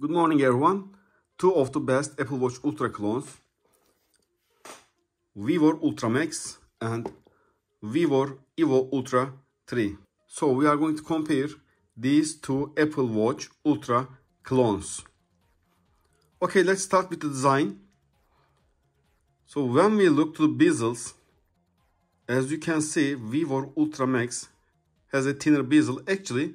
Good morning everyone. Two of the best Apple Watch Ultra clones, VWAR Ultra Max and VWAR Evo Ultra 3. So we are going to compare these two Apple Watch Ultra clones. Okay, let's start with the design. So when we look to the bezels, as you can see, VWAR Ultra Max has a thinner bezel. Actually,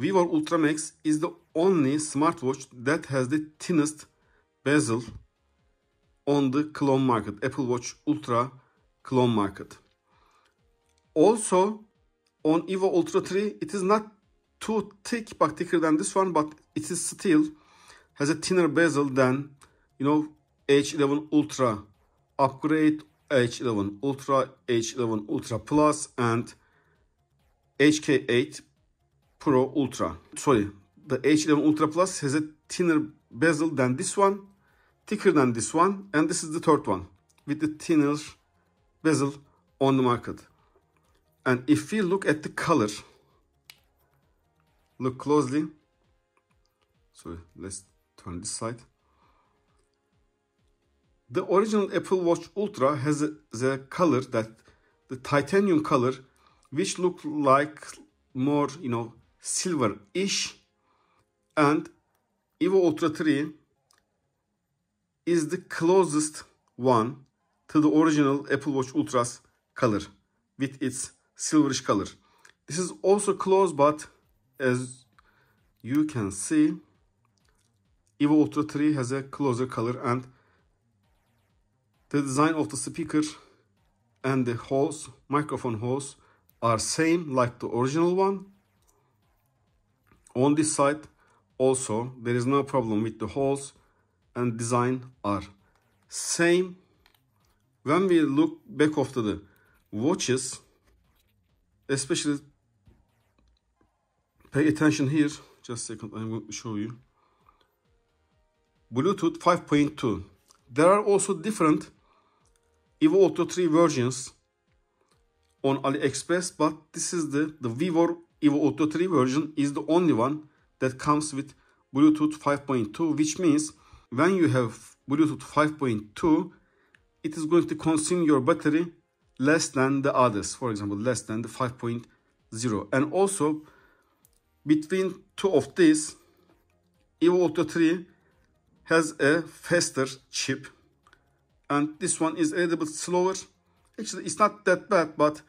VWAR Ultra Max is the only smartwatch that has the thinnest bezel on the clone market, Apple Watch Ultra clone market. Also, on Evo Ultra 3, it is not too thick, but thicker than this one, but it is still has a thinner bezel than, you know, H11 Ultra Upgrade, H11 Ultra, H11 Ultra Plus, and HK8 Pro Ultra. Sorry, the H11 Ultra Plus has a thinner bezel than this one, thicker than this one, and this is the third one with the thinner bezel on the market. And if we look at the color, look closely. Sorry, let's turn this side. The original Apple Watch Ultra has the color, that the titanium color, which looked like more, you know, silver-ish, and Evo Ultra 3 is the closest one to the original Apple Watch Ultra's color with its silverish color. This is also close, but as you can see, Evo Ultra 3 has a closer color, and the design of the speaker and the holes, microphone holes, are same like the original one. On this side also there is no problem with the holes, and design are same. When we look back after the watches, especially pay attention here, just a second, I'm going to show you. Bluetooth 5.2. There are also different Evo Ultra 3 versions on AliExpress, but this is the VWAR Evo Ultra 3 version is the only one that comes with Bluetooth 5.2, which means when you have Bluetooth 5.2, it is going to consume your battery less than the others, for example, less than the 5.0. And also, between two of these, Evo Ultra 3 has a faster chip, and this one is a little bit slower. Actually, it's not that bad, but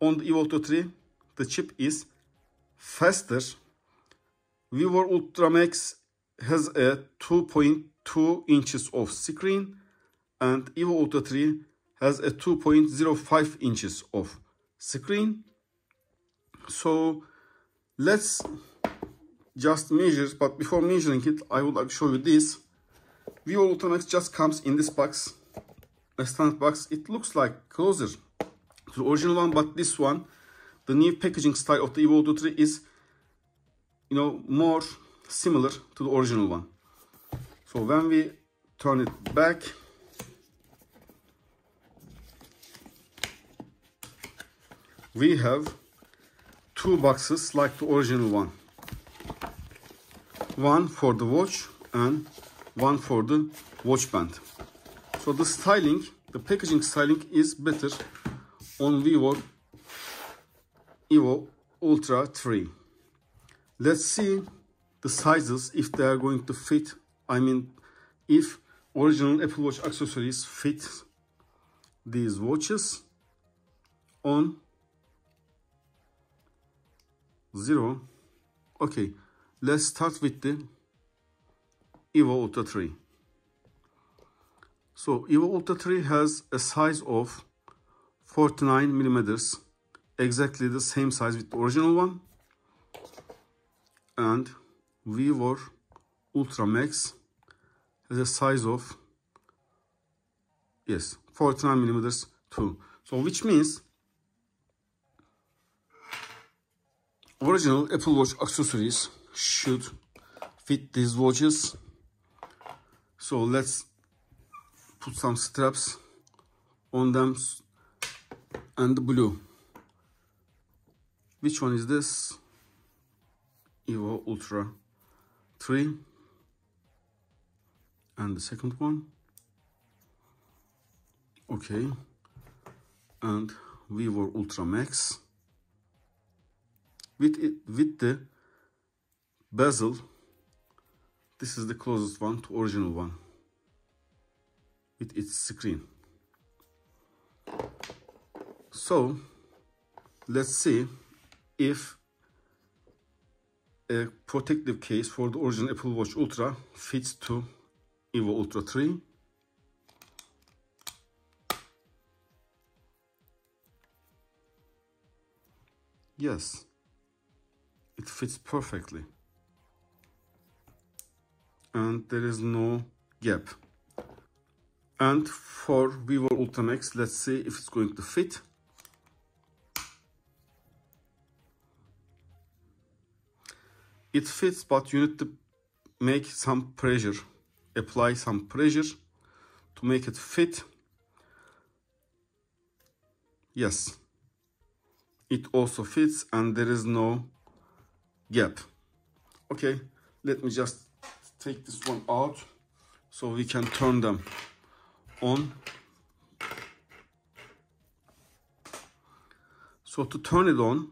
on the Evo Ultra 3, the chip is faster. VWAR Ultra Max has a 2.2 inches of screen, and Evo Ultra 3 has a 2.05 inches of screen. So let's just measure, but before measuring it, I would like to show you this. VWAR Ultra Max just comes in this box, a standard box. It looks like closer to the original one, but this one, the new packaging style of the Evo Ultra 3 is, you know, more similar to the original one. So when we turn it back, we have two boxes like the original one. One for the watch and one for the watch band. So the styling, the packaging styling is better on VWAR Evo Ultra 3. Let's see the sizes, if they are going to fit. I mean, if original Apple Watch accessories fit these watches on 0. Okay, let's start with the Evo Ultra 3. So Evo Ultra 3 has a size of 49 millimeters, exactly the same size with the original one. And VWAR Ultra Max has a size of, yes, 49 millimeters too. So which means original Apple Watch accessories should fit these watches. So let's put some straps on them, and the blue. Which one is this? Evo Ultra 3. and the second one. Okay, and VWAR Ultra Max with the bezel. This is the closest one to original one with its screen. So let's see if a protective case for the original Apple Watch Ultra fits to Evo Ultra 3. Yes, it fits perfectly. And there is no gap. And for VWAR Ultra Max, let's see if it's going to fit. It fits, but you need to make some pressure, apply some pressure to make it fit. Yes, it also fits and there is no gap. Okay, let me just take this one out so we can turn them on. So to turn it on,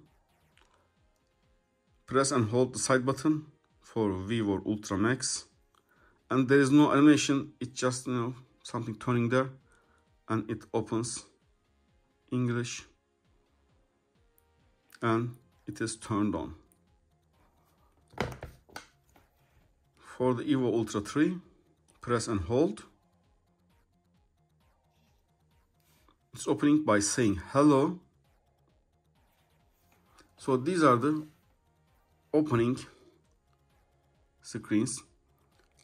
press and hold the side button for VWAR Ultra Max, and there is no animation. It's just, you know, something turning there, and it opens English, and it is turned on. For the Evo Ultra 3, press and hold. It's opening by saying hello. So these are the opening screens,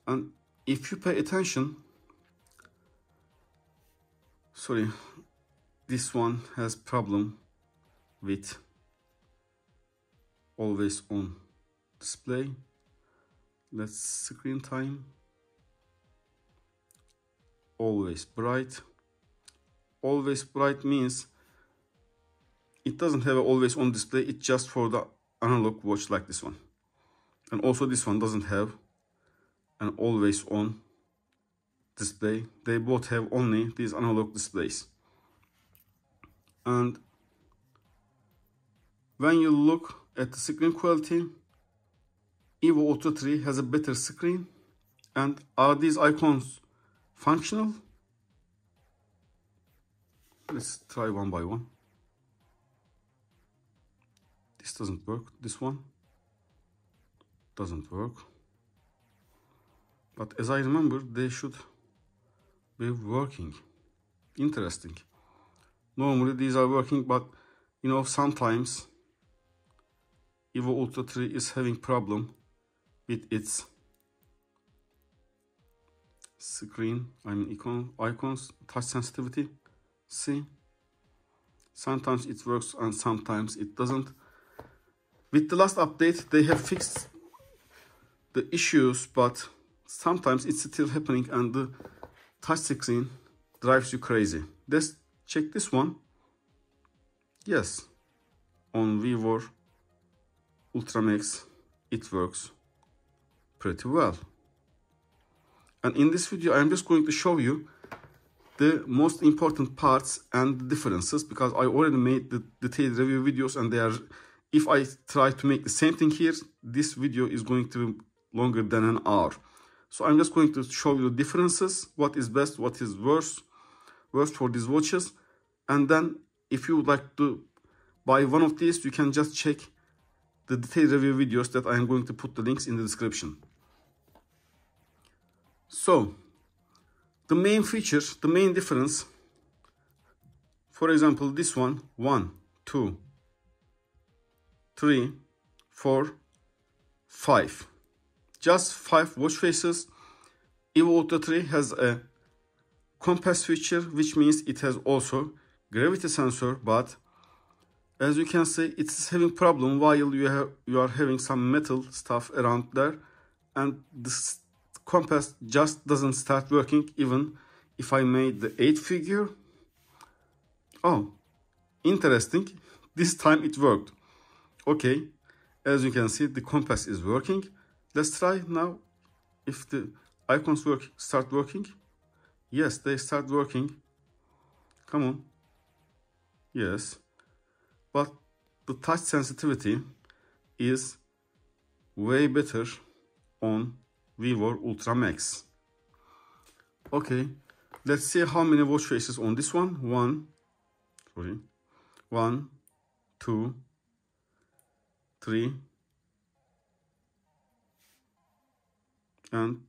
and if you pay attention, sorry, this one has problem with always on display. Let's screen time, always bright. Always bright means it doesn't have an always on display. It's just for the analog watch like this one. And also this one doesn't have an always on display. They both have only these analog displays. And when you look at the screen quality, Evo Ultra 3 has a better screen. And are these icons functional? Let's try one by one. This doesn't work. This one doesn't work. But as I remember, they should be working. Interesting. Normally these are working, but you know, sometimes Evo Ultra 3 is having problem with its screen, I mean icons, touch sensitivity. See, sometimes it works and sometimes it doesn't. With the last update, they have fixed the issues, but sometimes it's still happening and the touch screen drives you crazy. Let's check this one. Yes, on VWAR Ultra Max, it works pretty well. And in this video, I'm just going to show you the most important parts and the differences, because I already made the detailed review videos, and they are, if I try to make the same thing here, this video is going to be longer than an hour. So I'm just going to show you the differences, what is best, what is worse for these watches. And then if you would like to buy one of these, you can just check the detailed review videos that I am going to put the links in the description. So the main feature, the main difference, for example, this one, 1, 2, 3, 4, 5. Just 5 watch faces. Evo Ultra 3 has a compass feature, which means it has also gravity sensor, but as you can see, it's having problem while you are having some metal stuff around there, and this compass just doesn't start working even if I made the 8 figure. Oh, interesting. This time it worked. Okay, as you can see, the compass is working. Let's try now if the icons start working? Yes, they start working. Come on. Yes. But the touch sensitivity is way better on VWAR Ultra Max. Okay, let's see how many watch faces on this one. One, two, three, and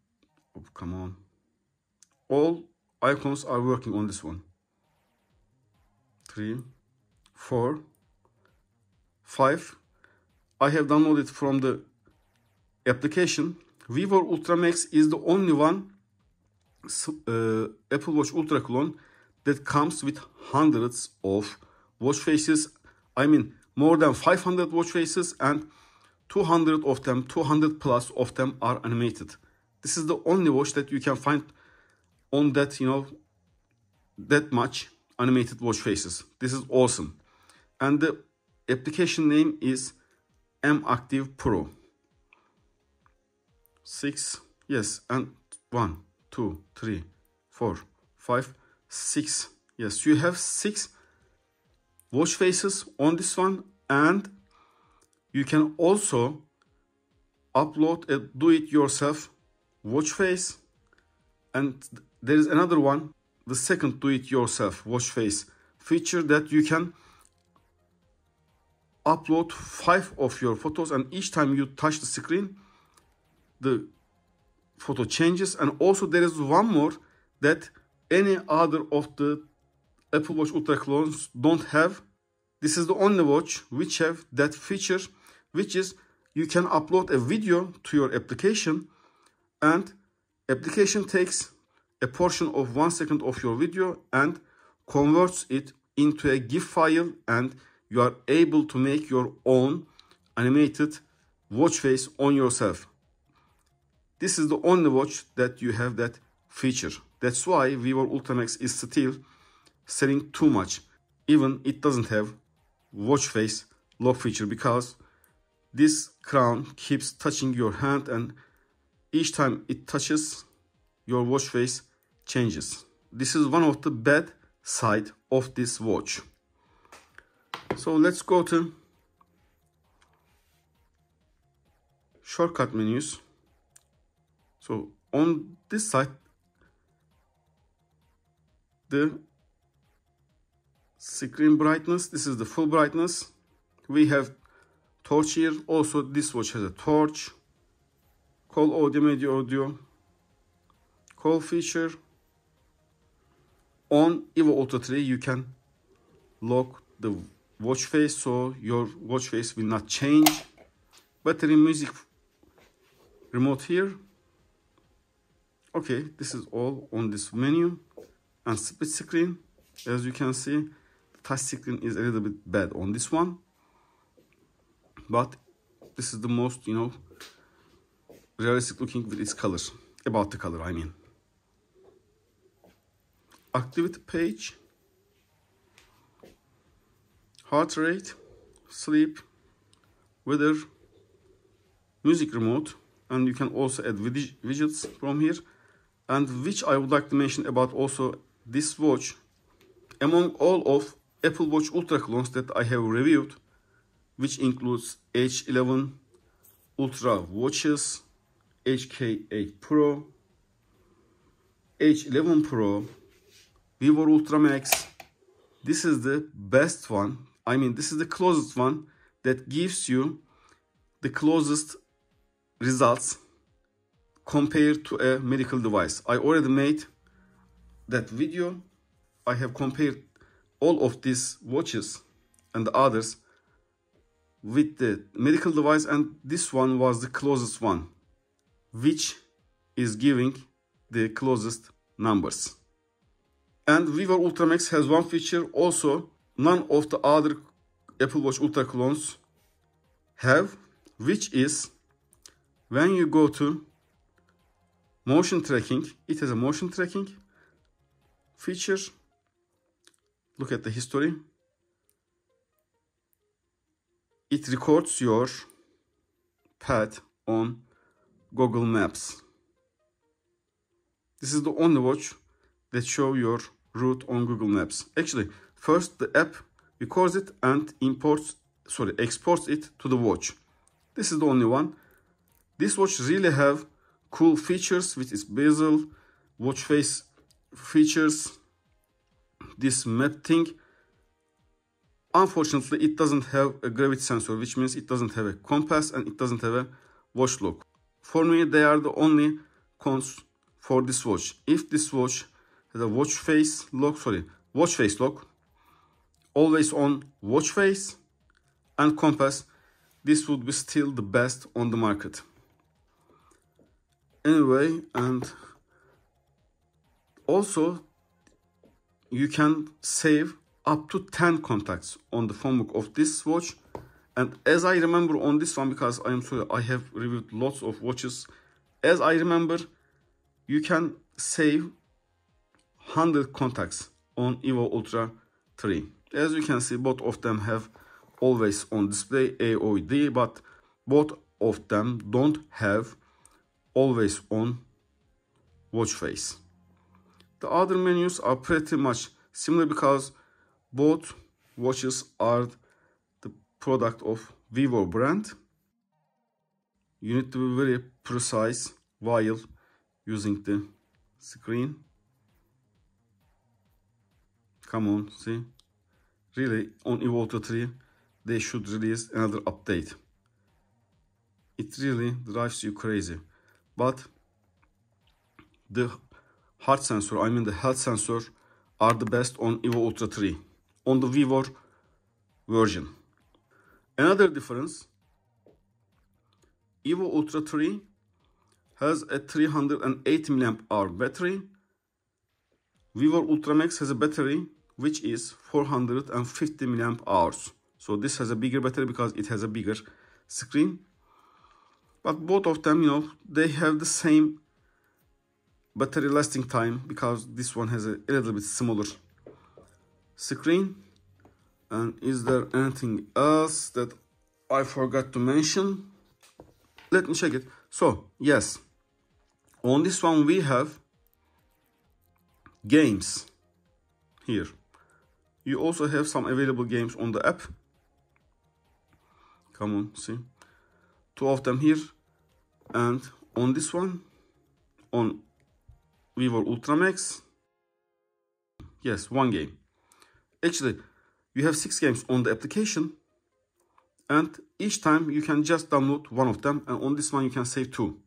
oh, come on. All icons are working on this one. 3, 4, 5. I have downloaded from the application. VWAR Ultra Max is the only one Apple Watch Ultra clone that comes with hundreds of watch faces. I mean, more than 500 watch faces, and 200 of them, 200 plus of them are animated. This is the only watch that you can find on that, you know, that much animated watch faces. This is awesome. And the application name is M-Active Pro. 6, yes, and 1, 2, 3, 4, 5, 6. Yes, you have 6 watch faces on this one, and you can also upload a do-it-yourself watch face, and there is another one, the second do-it-yourself watch face feature, that you can upload 5 of your photos, and each time you touch the screen, the photo changes. And also there is one more that any other of the Apple Watch Ultra clones don't have. This is the only watch which have that feature, which is you can upload a video to your application, and application takes a portion of 1 second of your video and converts it into a GIF file, and you are able to make your own animated watch face on yourself. This is the only watch that you have that feature. That's why VWAR Ultra Max is still selling too much. Even it doesn't have watch face lock feature, because this crown keeps touching your hand, and each time it touches, your watch face changes. This is one of the bad side of this watch. So let's go to shortcut menus. So on this side, the screen brightness, this is the full brightness. We have torch here. Also this watch has a torch. Call audio, media audio. Call feature. On Evo Ultra 3 you can lock the watch face, so your watch face will not change. Battery, music, remote here. Okay, this is all on this menu. And split screen, as you can see, the touch screen is a little bit bad on this one, but this is the most, you know, realistic looking with its color, about the color I mean. Activity page, heart rate, sleep, weather, music remote, and you can also add widgets from here. And which I would like to mention about also this watch, among all of Apple Watch Ultra clones that I have reviewed, which includes H11 Ultra watches, HK8 Pro, H11 Pro, VWAR Ultra Max, this is the best one. I mean, this is the closest one that gives you the closest results compared to a medical device. I already made that video. I have compared all of these watches and the others with the medical device, and this one was the closest one, which is giving the closest numbers. And VWAR Ultra Max has one feature also none of the other Apple Watch Ultra clones have, which is when you go to motion tracking, it has a motion tracking feature. Look at the history. It records your path on Google Maps. This is the only watch that shows your route on Google Maps. Actually, first the app records it and exports it to the watch. This is the only one. This watch really have cool features with its bezel, watch face features, this map thing. Unfortunately, it doesn't have a gravity sensor, which means it doesn't have a compass and it doesn't have a watch lock. For me, they are the only cons for this watch. If this watch has a watch face lock, always on watch face and compass, this would be still the best on the market. Anyway, and also you can save up to 10 contacts on the phone book of this watch. And as I remember on this one, because I am sorry, I have reviewed lots of watches, as I remember, you can save 100 contacts on Evo Ultra 3. As you can see, both of them have always on display AOD, but both of them don't have always on watch face. The other menus are pretty much similar because both watches are the product of VIVO brand. You need to be very precise while using the screen. Come on, see? Really, on Evo Ultra 3, they should release another update. It really drives you crazy. But the heart sensor, I mean the health sensor, are the best on Evo Ultra 3. On the VWAR version. Another difference, Evo Ultra 3 has a 380 mAh battery. VWAR Ultra Max has a battery which is 450 mAh. So this has a bigger battery because it has a bigger screen. But both of them, you know, they have the same battery lasting time because this one has a little bit smaller screen. And is there anything else that I forgot to mention? Let me check it. So yes, on this one we have games here. You also have some available games on the app. Come on, see, 2 of them here. And on this one, on VWAR Ultra Max, yes, 1 game. Actually, you have 6 games on the application, and each time you can just download one of them, and on this one you can save 2.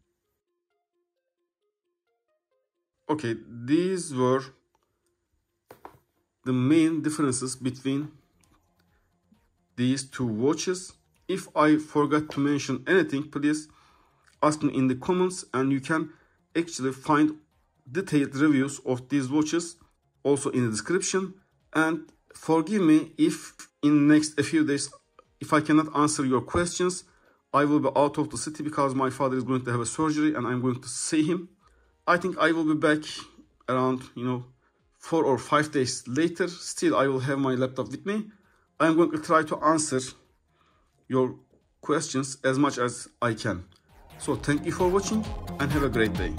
Okay, these were the main differences between these 2 watches. If I forgot to mention anything, please ask me in the comments, and you can actually find detailed reviews of these watches also in the description. And forgive me if in next a few days, if I cannot answer your questions, I will be out of the city because my father is going to have a surgery and I'm going to see him. I think I will be back around, you know, 4 or 5 days later. Still, I will have my laptop with me. I'm going to try to answer your questions as much as I can. So thank you for watching and have a great day.